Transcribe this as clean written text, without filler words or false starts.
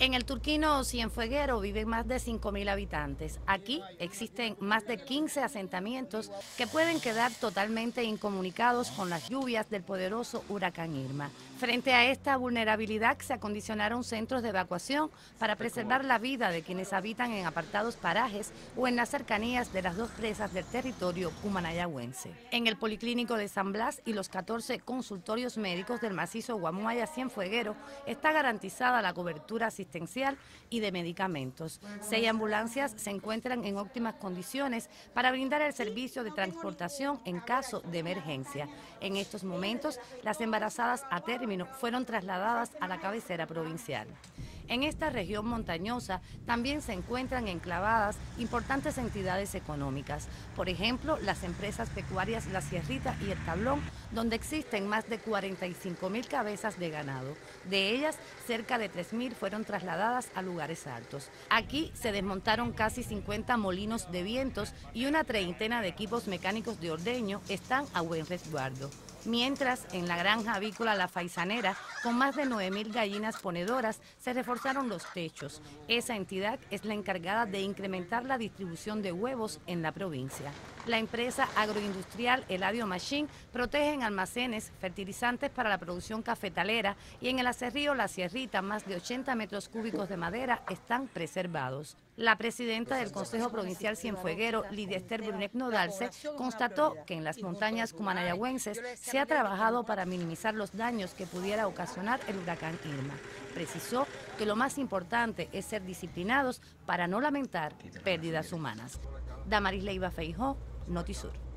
En el turquino Cienfueguero viven más de 5.000 habitantes. Aquí existen más de 15 asentamientos que pueden quedar totalmente incomunicados con las lluvias del poderoso huracán Irma. Frente a esta vulnerabilidad se acondicionaron centros de evacuación para preservar la vida de quienes habitan en apartados parajes o en las cercanías de las dos presas del territorio cumanayagüense. En el Policlínico de San Blas y los 14 consultorios médicos del macizo Guamuaya-Cienfueguero está garantizada la cobertura asistencial y de medicamentos. 6 ambulancias se encuentran en óptimas condiciones para brindar el servicio de transportación en caso de emergencia. En estos momentos, las embarazadas a término fueron trasladadas a la cabecera provincial. En esta región montañosa también se encuentran enclavadas importantes entidades económicas, por ejemplo, las empresas pecuarias La Sierrita y El Tablón, donde existen más de 45.000 cabezas de ganado. De ellas, cerca de 3.000 fueron trasladadas a lugares altos. Aquí se desmontaron casi 50 molinos de vientos y una treintena de equipos mecánicos de ordeño están a buen resguardo. Mientras, en la granja avícola La Faisanera, con más de 9.000 gallinas ponedoras, se reforzaron los techos. Esa entidad es la encargada de incrementar la distribución de huevos en la provincia. La empresa agroindustrial Eladio Machín protege en almacenes fertilizantes para la producción cafetalera y en el acerrío La Sierrita más de 80 metros cúbicos de madera están preservados. La presidenta del Consejo Provincial Cienfueguero, Lidia Esther Brunet Nodarse, constató que en las montañas cumanayagüenses se ha trabajado para minimizar los daños que pudiera ocasionar el huracán Irma. Precisó que lo más importante es ser disciplinados para no lamentar pérdidas humanas. Damaris Leiva Feijó, NotiSur.